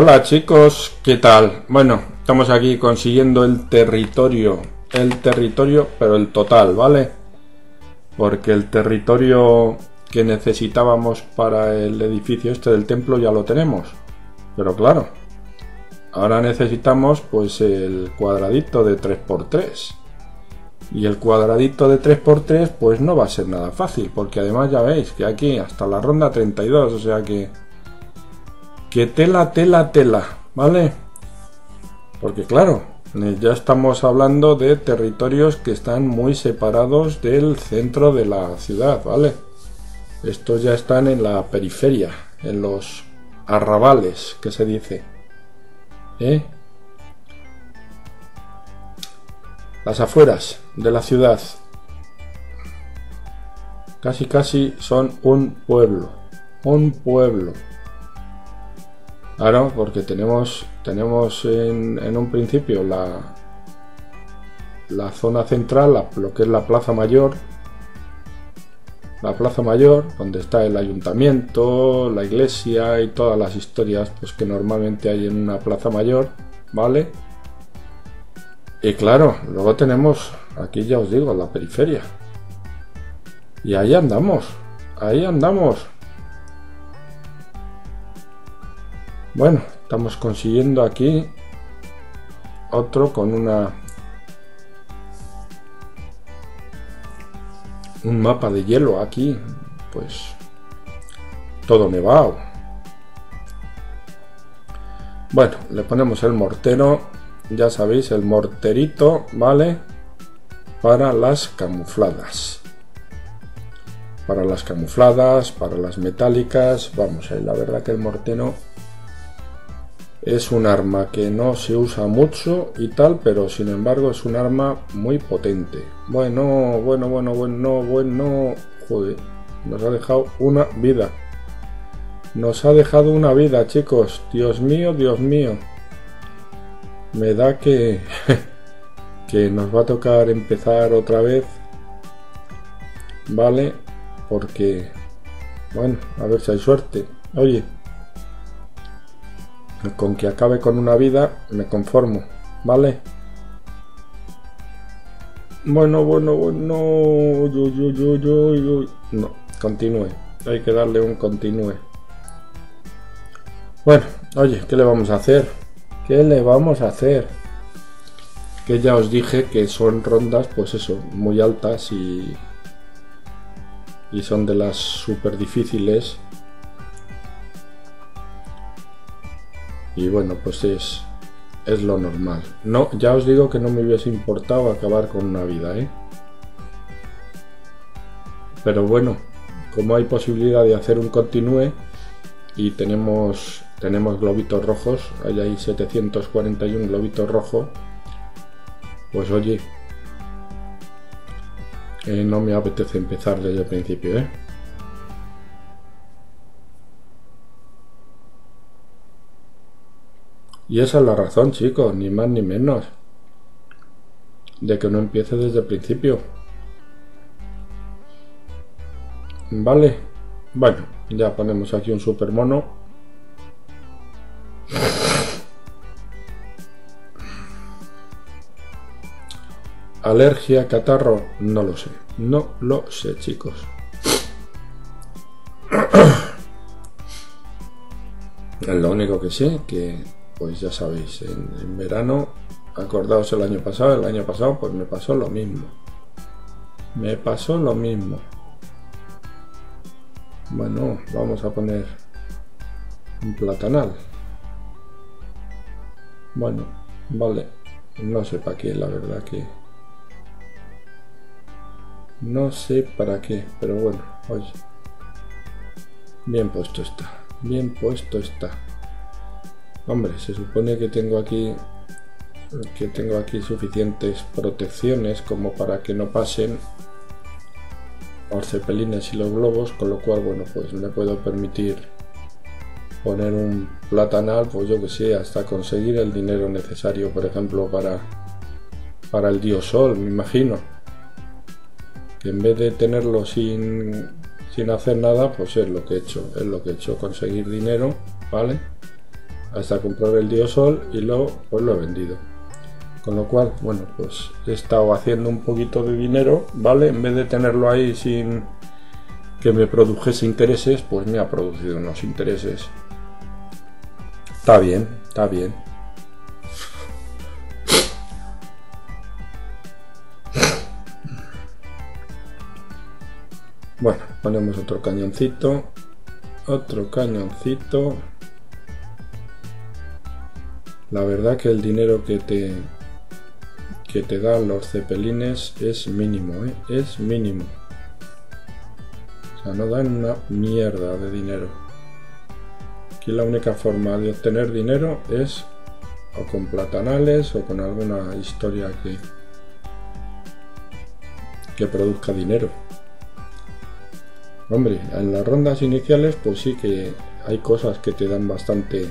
Hola chicos, ¿qué tal? Bueno, estamos aquí consiguiendo el territorio, pero el total, ¿vale? Porque el territorio que necesitábamos para el edificio este del templo ya lo tenemos, pero claro, ahora necesitamos pues el cuadradito de 3×3, y el cuadradito de 3×3 pues no va a ser nada fácil, porque además ya veis que aquí hasta la ronda 32, o sea que tela, ¿vale? Porque claro, ya estamos hablando de territorios que están muy separados del centro de la ciudad, ¿vale? Estos ya están en la periferia, en los arrabales, que se dice. Las afueras de la ciudad. Casi son un pueblo. Claro, porque tenemos en un principio la zona central, lo que es la Plaza Mayor. La Plaza Mayor, donde está el ayuntamiento, la iglesia y todas las historias pues, que normalmente hay en una plaza mayor, ¿vale? Y claro, luego tenemos, aquí ya os digo, la periferia. Y ahí andamos, Bueno, estamos consiguiendo aquí otro con un mapa de hielo aquí, pues todo nevado. Bueno, le ponemos el mortero, ya sabéis, el morterito, ¿vale? Para las camufladas. Para las metálicas, vamos, la verdad que el mortero es un arma que no se usa mucho y tal, pero sin embargo es un arma muy potente. Bueno. Joder, nos ha dejado una vida. Chicos. Dios mío. Me da que nos va a tocar empezar otra vez. Vale, porque... Bueno, a ver si hay suerte. Oye, con que acabe con una vida me conformo, ¿vale? Bueno. Yo. No, continúe. Hay que darle un continúe. Bueno, oye, ¿qué le vamos a hacer? Que ya os dije que son rondas, pues eso, muy altas y son de las súper difíciles. Y bueno, pues es lo normal. No, ya os digo que no me hubiese importado acabar con una vida, ¿eh? Pero bueno, como hay posibilidad de hacer un continúe y tenemos globitos rojos, hay 741 globitos rojos, pues oye, no me apetece empezar desde el principio, ¿eh? Y esa es la razón, chicos, ni más ni menos, de que no empiece desde el principio. Vale, bueno, ya ponemos aquí un super mono. Alergia, catarro, no lo sé, chicos. Lo único que sé, que... Pues ya sabéis, en verano, acordaos el año pasado pues me pasó lo mismo. Bueno, vamos a poner un platanal. Bueno, vale, no sé para qué, la verdad que... No sé para qué, pero bueno, oye. Bien puesto está, Hombre, se supone que tengo aquí suficientes protecciones como para que no pasen los cepelines y los globos, con lo cual, bueno, pues me puedo permitir poner un platanal, pues yo que sé, hasta conseguir el dinero necesario, por ejemplo, para el dios sol, me imagino. Que en vez de tenerlo sin hacer nada, pues es lo que he hecho, conseguir dinero, ¿vale? hasta comprar el diosol y luego pues lo he vendido. Con lo cual, bueno, pues he estado haciendo un poquito de dinero, ¿vale? En vez de tenerlo ahí sin que me produjese intereses, pues me ha producido unos intereses. Está bien, está bien. Bueno, ponemos otro cañoncito. Otro cañoncito. La verdad que el dinero que te dan los cepelines es mínimo, ¿eh? Es mínimo. O sea, no dan una mierda de dinero. Aquí la única forma de obtener dinero es o con platanales o con alguna historia que produzca dinero. Hombre, en las rondas iniciales pues sí que hay cosas que te dan bastante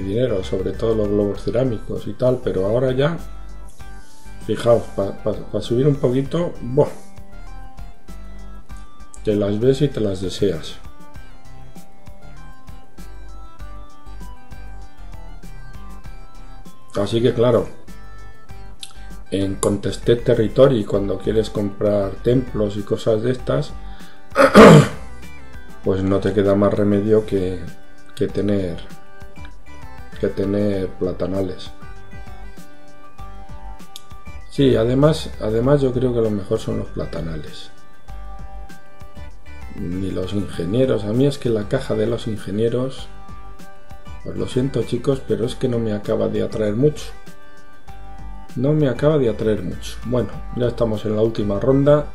dinero, sobre todo los globos cerámicos y tal, pero ahora ya, fijaos, para subir un poquito, ¡buah! Te las ves y te las deseas. Así que claro, en Contested Territory, cuando quieres comprar templos y cosas de estas, pues no te queda más remedio que tener platanales. Sí, además yo creo que lo mejor son los platanales. Ni los ingenieros. A mí es que la caja de los ingenieros, pues lo siento chicos, pero es que no me acaba de atraer mucho. No me acaba de atraer mucho. Bueno, ya estamos en la última ronda.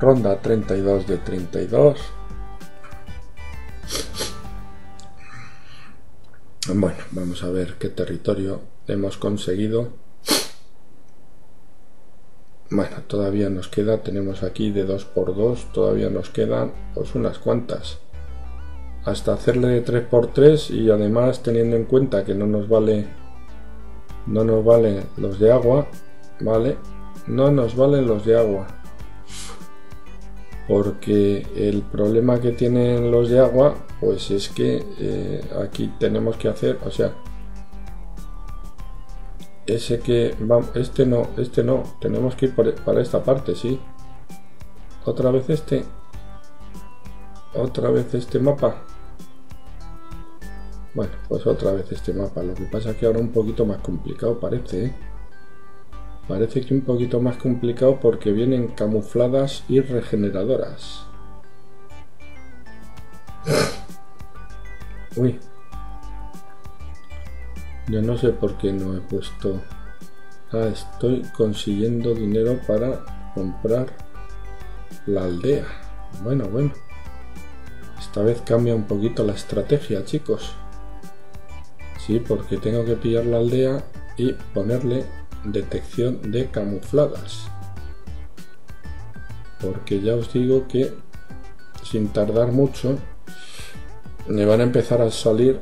Ronda 32 de 32. Bueno, vamos a ver qué territorio hemos conseguido. Bueno, todavía nos queda, tenemos aquí de 2x2, todavía nos quedan pues unas cuantas. Hasta hacerle de 3x3 y además teniendo en cuenta que no nos valen los de agua, ¿vale? No nos valen los de agua. Porque el problema que tienen los de agua, pues es que aquí tenemos que hacer, o sea, ese que vamos, este no, tenemos que ir para esta parte, sí. Otra vez este mapa. Bueno, pues otra vez este mapa. Lo que pasa es que ahora un poquito más complicado parece, ¿eh? Parece que un poquito más complicado porque vienen camufladas y regeneradoras. Uy. Yo no sé por qué no he puesto... Ah, estoy consiguiendo dinero para comprar la aldea. Bueno, bueno. Esta vez cambia un poquito la estrategia, chicos. Sí, porque tengo que pillar la aldea y ponerle... detección de camufladas, porque ya os digo que sin tardar mucho me van a empezar a salir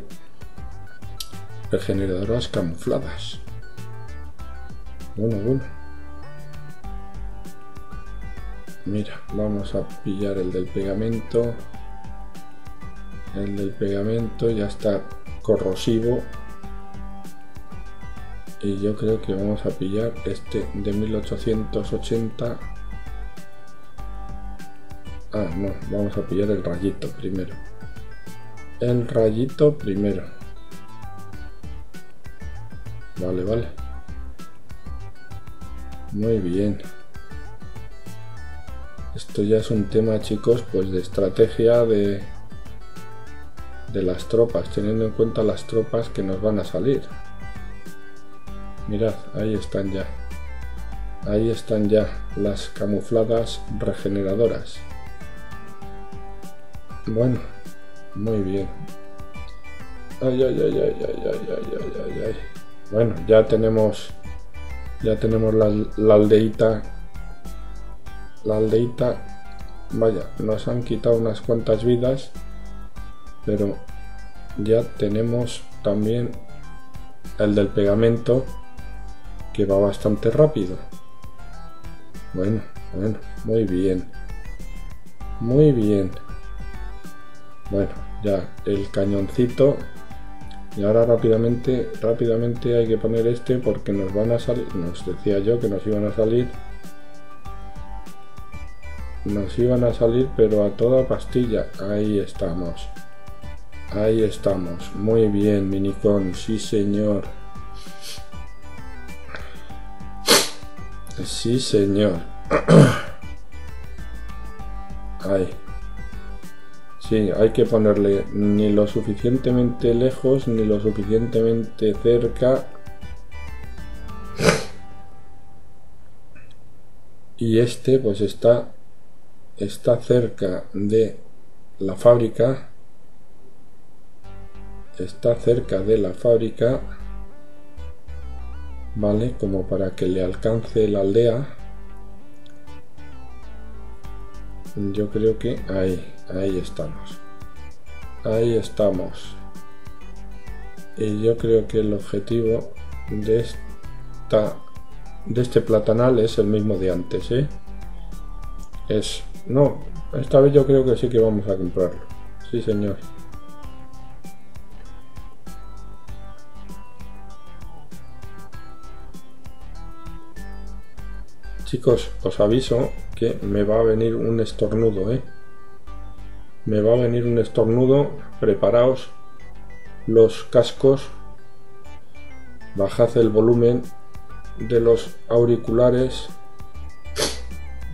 regeneradoras camufladas. Bueno, bueno, mira, vamos a pillar el del pegamento. El del pegamento ya está corrosivo. Y yo creo que vamos a pillar este de 1880. Ah, no, vamos a pillar el rayito primero. El rayito primero. Vale, vale. Muy bien. Esto ya es un tema, chicos, pues de estrategia de las tropas, teniendo en cuenta las tropas que nos van a salir. Mirad, ahí están ya las camufladas regeneradoras. Bueno, muy bien. Ay, ay, ay, ay, ay, ay, ay, ay, ay. Bueno, ya tenemos la aldeita. La aldeita, vaya, nos han quitado unas cuantas vidas, pero ya tenemos también el del pegamento, que va bastante rápido. Bueno, bueno, muy bien. Muy bien. Bueno, ya el cañoncito. Y ahora rápidamente hay que poner este porque nos van a salir, nos decía yo que nos iban a salir. Nos iban a salir pero a toda pastilla. Ahí estamos. Ahí estamos. Muy bien, MiniKong, sí señor. Sí señor. Ahí. Sí, hay que ponerle ni lo suficientemente lejos ni lo suficientemente cerca. Y este pues está cerca de la fábrica. Está cerca de la fábrica. Vale, como para que le alcance la aldea. Yo creo que ahí estamos. Ahí estamos. Y yo creo que el objetivo de este platanal es el mismo de antes, ¿eh? No, esta vez yo creo que sí que vamos a comprarlo. Sí, señor. Chicos, os aviso que me va a venir un estornudo, ¿eh? Me va a venir un estornudo. Preparaos los cascos, bajad el volumen de los auriculares.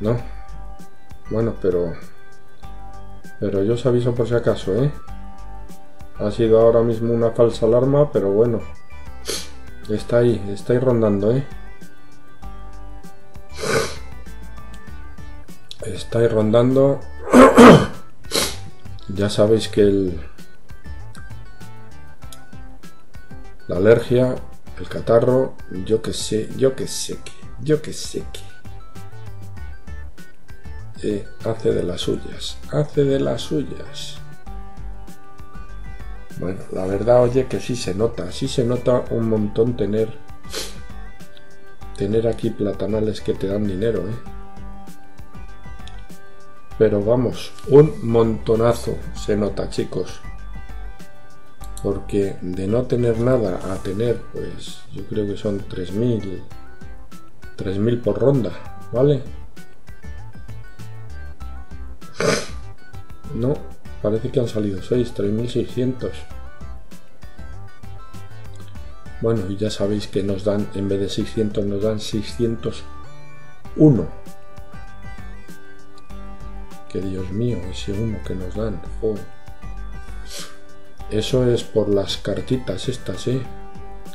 No, bueno, pero yo os aviso por si acaso, ¿eh? Ha sido ahora mismo una falsa alarma, pero bueno, está ahí rondando, ¿eh? Estáis rondando. Ya sabéis que la alergia, el catarro, yo que sé, hace de las suyas. Bueno, la verdad, oye, que sí se nota un montón tener aquí platanales que te dan dinero, ¿eh? Pero vamos, un montonazo se nota, chicos. Porque de no tener nada a tener, pues yo creo que son 3.000 por ronda, ¿vale? No, parece que han salido 6, 3.600. Bueno, y ya sabéis que nos dan, en vez de 600, nos dan 601. Que Dios mío, ese uno que nos dan, joder. Eso es por las cartitas estas, ¿eh?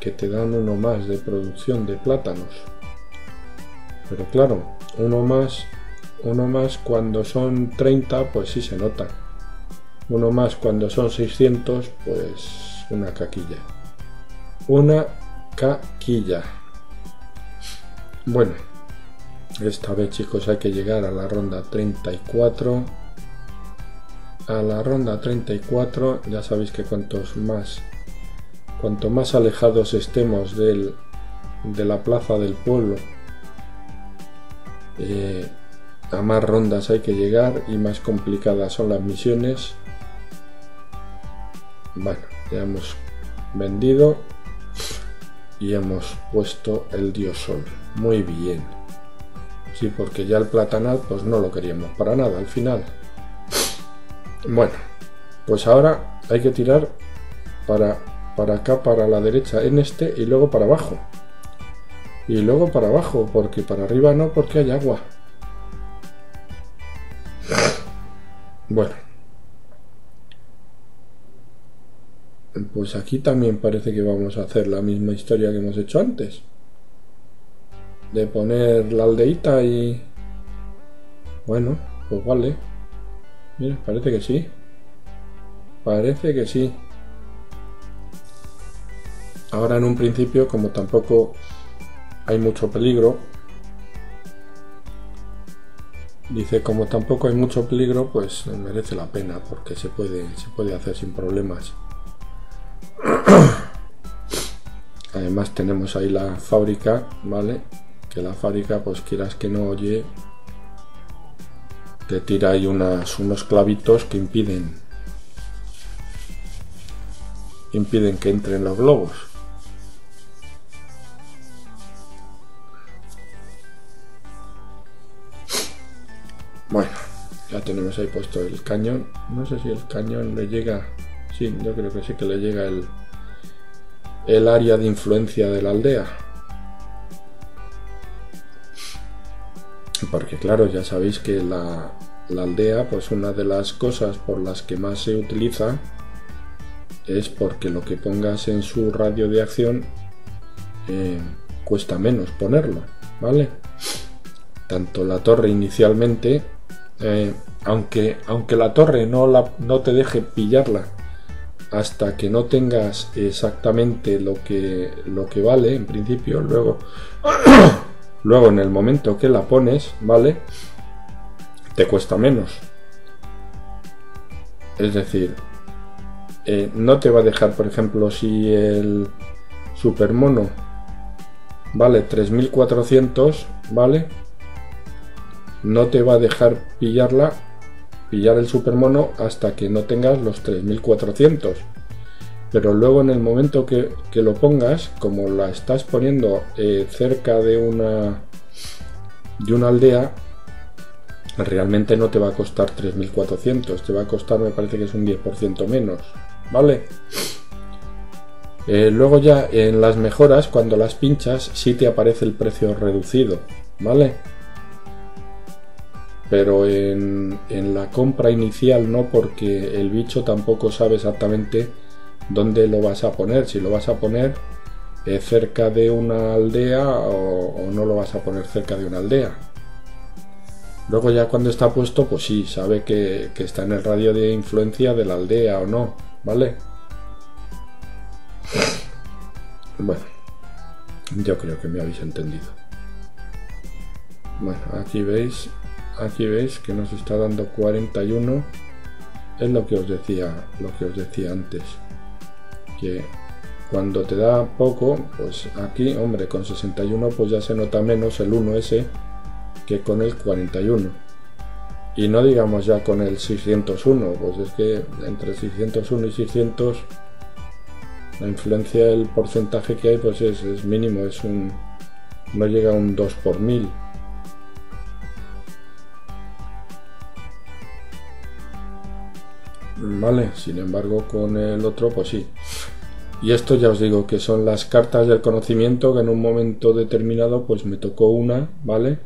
Que te dan uno más de producción de plátanos. Pero claro, uno más cuando son 30, pues sí se nota. Uno más cuando son 600, pues una caquilla. Una caquilla. Bueno. Esta vez, chicos, hay que llegar a la ronda 34. A la ronda 34, ya sabéis que cuanto más alejados estemos de la plaza del pueblo, a más rondas hay que llegar y más complicadas son las misiones. Bueno, ya hemos vendido y hemos puesto el dios sol. Muy bien. Sí, porque ya el platanal pues no lo queríamos para nada al final. Bueno, pues ahora hay que tirar para acá, para la derecha en este y luego para abajo. Y luego para abajo, porque para arriba no, porque hay agua. Bueno. Pues aquí también parece que vamos a hacer la misma historia que hemos hecho antes. De poner la aldeita y... Bueno, pues vale. Mira, parece que sí. Parece que sí. Ahora en un principio, como tampoco hay mucho peligro... Dice, como tampoco hay mucho peligro, pues merece la pena, porque se puede hacer sin problemas. Además tenemos ahí la fábrica, ¿vale? Que la fábrica, pues quieras que no, oye, te tira ahí unos clavitos que impiden impiden que entren los globos. Bueno, ya tenemos ahí puesto el cañón. No sé si el cañón le llega. Sí, yo creo que sí que le llega el área de influencia de la aldea. Porque claro, ya sabéis que la aldea, pues una de las cosas por las que más se utiliza es porque lo que pongas en su radio de acción cuesta menos ponerlo, ¿vale? Tanto la torre inicialmente, aunque la torre no te deje pillarla hasta que no tengas exactamente lo que vale en principio, luego en el momento que la pones, ¿vale?, te cuesta menos. Es decir, no te va a dejar, por ejemplo, si el supermono vale 3400, ¿vale?, no te va a dejar pillar el supermono hasta que no tengas los 3400. Pero luego en el momento que lo pongas, como la estás poniendo cerca de una aldea, realmente no te va a costar 3400, te va a costar, me parece que es un 10% menos, ¿vale? Luego ya en las mejoras, cuando las pinchas, sí te aparece el precio reducido, ¿vale? Pero en la compra inicial no, porque el bicho tampoco sabe exactamente dónde lo vas a poner, si lo vas a poner cerca de una aldea o no lo vas a poner cerca de una aldea. Luego ya cuando está puesto, pues sí, sabe que está en el radio de influencia de la aldea o no, ¿vale? Bueno, yo creo que me habéis entendido. Bueno, aquí veis que nos está dando 41. Es lo que os decía antes, que cuando te da poco, pues aquí, hombre, con 61 pues ya se nota menos el 1S que con el 41, y no digamos ya con el 601, pues es que entre 601 y 600 la influencia, el porcentaje que hay, pues es mínimo, no llega a un 2 por 1000. Vale, sin embargo con el otro pues sí. Y esto ya os digo que son las cartas del conocimiento, que en un momento determinado pues me tocó una, ¿vale?,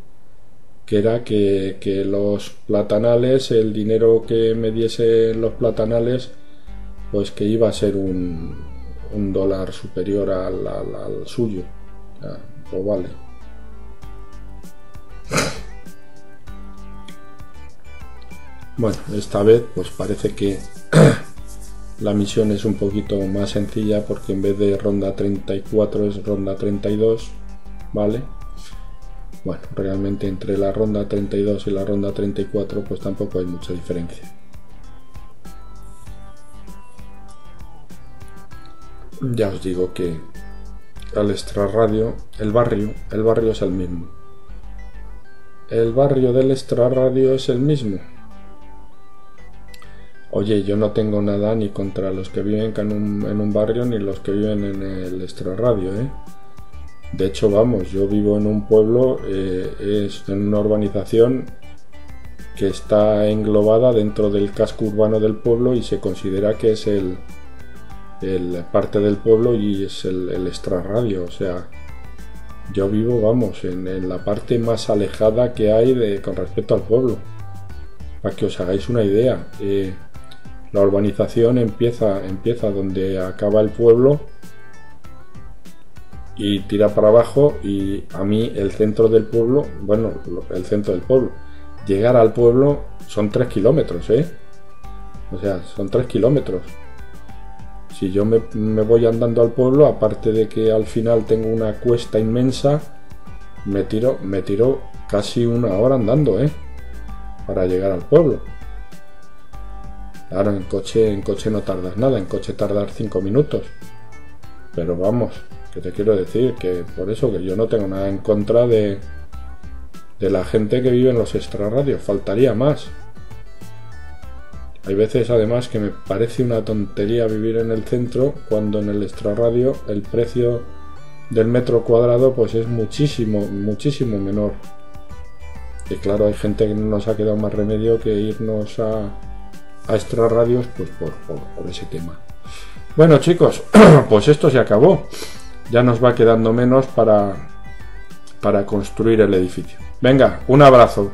que era que los platanales, el dinero que me diesen los platanales, pues que iba a ser un dólar superior al suyo. Ah, pues vale. Bueno, esta vez pues parece que la misión es un poquito más sencilla, porque en vez de ronda 34 es ronda 32, ¿vale? Bueno, realmente entre la ronda 32 y la ronda 34 pues tampoco hay mucha diferencia. Ya os digo que al extrarradio, el barrio es el mismo. El barrio del extrarradio es el mismo. Oye, yo no tengo nada ni contra los que viven en un barrio ni los que viven en el extrarradio, ¿eh? De hecho, vamos, yo vivo en un pueblo, en una urbanización que está englobada dentro del casco urbano del pueblo y se considera que es el parte del pueblo y es el extrarradio. O sea, yo vivo, vamos, en la parte más alejada que hay con respecto al pueblo. Para que os hagáis una idea, la urbanización empieza donde acaba el pueblo y tira para abajo, y a mí el centro del pueblo, bueno, el centro del pueblo, llegar al pueblo son 3 kilómetros, ¿eh? O sea, son 3 kilómetros. Si yo me voy andando al pueblo, aparte de que al final tengo una cuesta inmensa, me tiro casi una hora andando, ¿eh?, para llegar al pueblo. Claro, en coche no tardas nada, en coche tardas 5 minutos. Pero vamos, que te quiero decir que por eso que yo no tengo nada en contra de la gente que vive en los extrarradios, faltaría más. Hay veces además que me parece una tontería vivir en el centro cuando en el extrarradio el precio del metro cuadrado pues es muchísimo, muchísimo menor. Y claro, hay gente que no nos ha quedado más remedio que irnos a extrarradios pues por ese tema. Bueno chicos, pues esto se acabó. Ya nos va quedando menos para construir el edificio. Venga, un abrazo.